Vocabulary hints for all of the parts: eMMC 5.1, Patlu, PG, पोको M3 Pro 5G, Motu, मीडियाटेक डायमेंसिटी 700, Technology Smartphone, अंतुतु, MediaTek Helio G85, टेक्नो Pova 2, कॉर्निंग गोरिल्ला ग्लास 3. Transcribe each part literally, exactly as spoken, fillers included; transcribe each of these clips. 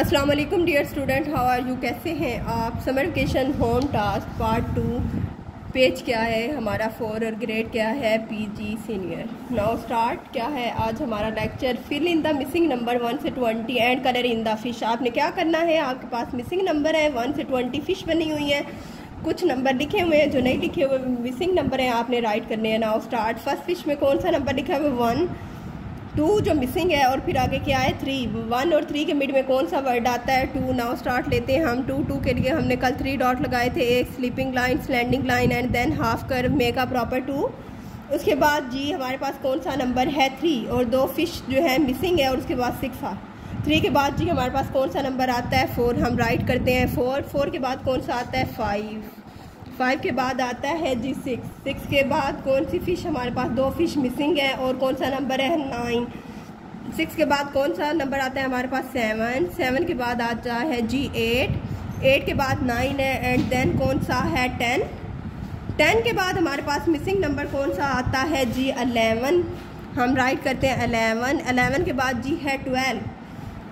अस्सलाम वालेकुम dear student, how are you, कैसे हैं आप। Summer vacation home task part two page क्या है हमारा फोर और ग्रेड क्या है पीजी सीनियर। नाउ स्टार्ट क्या है आज हमारा lecture, fill in the missing number one से twenty and colour in the fish. आपने क्या करना है, आपके पास मिसिंग नंबर है वन से ट्वेंटी फिश बनी हुई है, कुछ नंबर लिखे हुए हैं जो नहीं लिखे हुए मिसिंग नंबर हैं आपने राइट करने हैं। नाउ स्टार्ट, फर्स्ट फिश में कौन सा नंबर लिखा हुआ, वन, टू जो मिसिंग है और फिर आगे क्या है थ्री। वन और थ्री के मिड में कौन सा वर्ड आता है, टू। नाउ स्टार्ट लेते हैं हम टू। टू के लिए हमने कल थ्री डॉट लगाए थे, एक sleeping line, slanting line and then half curve make a proper two. उसके बाद जी हमारे पास कौन सा नंबर है, थ्री, और दो फिश जो है मिसिंग है और उसके बाद सिक्स आ। थ्री के बाद जी हमारे पास कौन सा नंबर आता है, फोर, हम राइट करते हैं फोर। फोर के बाद कौन सा आता है, फाइव। फाइव के बाद आता है जी सिक्स। सिक्स के बाद कौन सी फ़िश, हमारे पास दो फिश मिसिंग है और कौन सा नंबर है, नाइन। सिक्स के बाद कौन सा नंबर आता है हमारे पास, सेवन। सेवन के बाद आता है जी एट। एट के बाद नाइन है एंड देन कौन सा है, टेन। टेन के बाद हमारे पास मिसिंग नंबर कौन सा आता है जी, अलेवन, हम राइट करते हैं अलेवन। अलेवन के बाद जी है ट्वेल्व।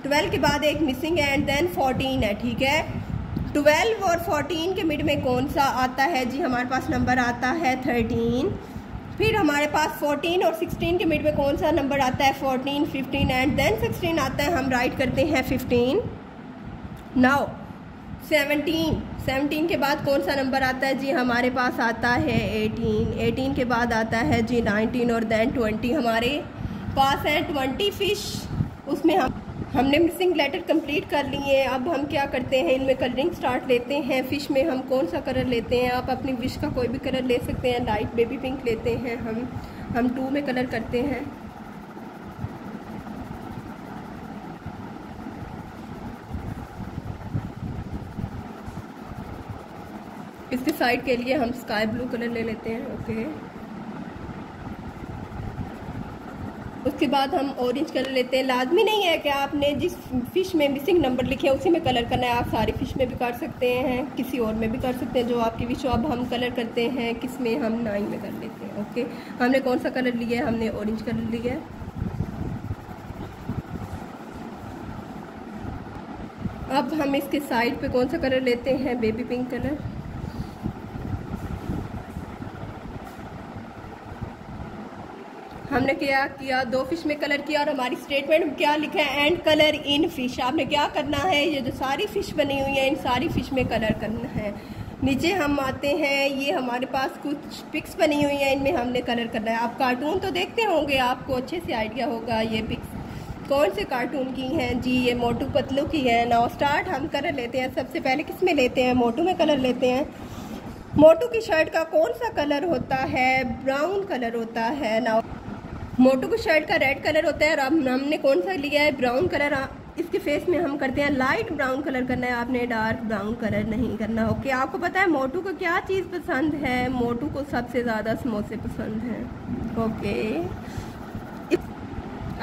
ट्वेल्व के बाद एक मिसिंग है एंड देन फोर्टीन है, ठीक है। ट्वेल्व और फोर्टीन के मिड में कौन सा आता है जी, हमारे पास नंबर आता है थर्टीन। फिर हमारे पास फोर्टीन और सिक्सटीन के मिड में कौन सा नंबर आता है, fourteen, fifteen and then sixteen आता है, हम राइट करते हैं फिफ्टीन। नाउ सेवनटीन, सेवनटीन के बाद कौन सा नंबर आता है जी, हमारे पास आता है एटीन। एटीन के बाद आता है जी नाइनटीन और देन ट्वेंटी। हमारे पास है ट्वेंटी फिश, उसमें हम हमने मिसिंग लेटर कंप्लीट कर लिए। अब हम क्या करते हैं, इनमें कलरिंग स्टार्ट लेते हैं। फिश में हम कौन सा कलर लेते हैं, आप अपनी विश का कोई भी कलर ले सकते हैं। लाइट बेबी पिंक लेते हैं हम हम टू में कलर करते हैं। इसके साइड के लिए हम स्काई ब्लू कलर ले लेते हैं, ओके। उसके बाद हम ऑरेंज कलर लेते हैं। लाजमी नहीं है कि आपने जिस फिश में मिसिंग नंबर लिखे उसी में कलर करना है, आप सारी फिश में भी कर सकते हैं, किसी और में भी कर सकते हैं, जो आपकी विश हो। अब हम कलर करते हैं किस में, हम नाइन में कर लेते हैं, ओके। हमने कौन सा कलर लिया है, हमने ऑरेंज कलर लिया है। अब हम इसके साइड पे कौन सा कलर लेते हैं, बेबी पिंक कलर। हमने क्या किया, दो फिश में कलर किया और हमारी स्टेटमेंट में क्या लिखा है, एंड कलर इन फिश। आपने क्या करना है, ये जो सारी फिश बनी हुई है इन सारी फिश में कलर करना है। नीचे हम आते हैं, ये हमारे पास कुछ पिक्स बनी हुई है, इनमें हमने कलर करना है। आप कार्टून तो देखते होंगे, आपको अच्छे से आइडिया होगा ये पिक्स कौन से कार्टून की हैं जी। ये मोटू पतलू की है। नाउ स्टार्ट, हम कलर लेते हैं। सबसे पहले किस में लेते हैं, मोटू में कलर लेते हैं। मोटू की शर्ट का कौन सा कलर होता है, ब्राउन कलर होता है। नाउ मोटू की शर्ट का रेड कलर होता है और अब हमने कौन सा लिया है, ब्राउन कलर। इसके फेस में हम करते हैं लाइट ब्राउन कलर करना है, आपने डार्क ब्राउन कलर नहीं करना, ओके। आपको पता है मोटू को क्या चीज़ पसंद है, मोटू को सबसे ज़्यादा समोसे पसंद हैं, ओके।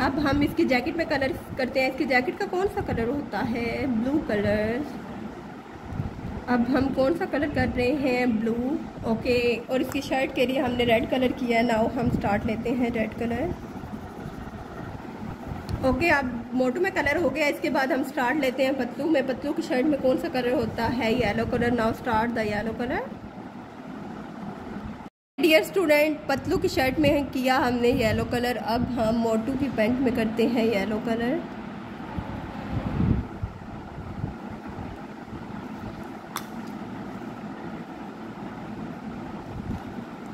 अब हम इसकी जैकेट में कलर करते हैं। इसकी जैकेट का कौन सा कलर होता है, ब्लू कलर। अब हम कौन सा कलर कर रहे हैं, ब्लू, ओके। और इसकी शर्ट के लिए हमने रेड कलर किया है। नाउ हम स्टार्ट लेते हैं रेड कलर, ओके। अब मोटू में कलर हो गया, इसके बाद हम स्टार्ट लेते हैं पतलू में। पतलू की शर्ट में कौन सा कलर होता है, yellow colour. Now start the yellow colour. Dear student, Patlu की शर्ट में किया हमने येलो कलर। अब हम मोटू की पैंट में करते हैं येलो कलर।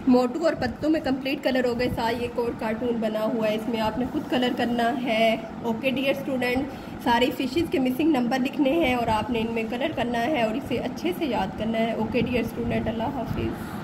मोटू और पत्तों में कंप्लीट कलर हो गए। सारा ये कोड कार्टून बना हुआ है, इसमें आपने खुद कलर करना है, ओके डियर स्टूडेंट। सारी फिशेस के मिसिंग नंबर लिखने हैं और आपने इनमें कलर करना है और इसे अच्छे से याद करना है, ओके डियर स्टूडेंट। अल्लाह हाफिज़।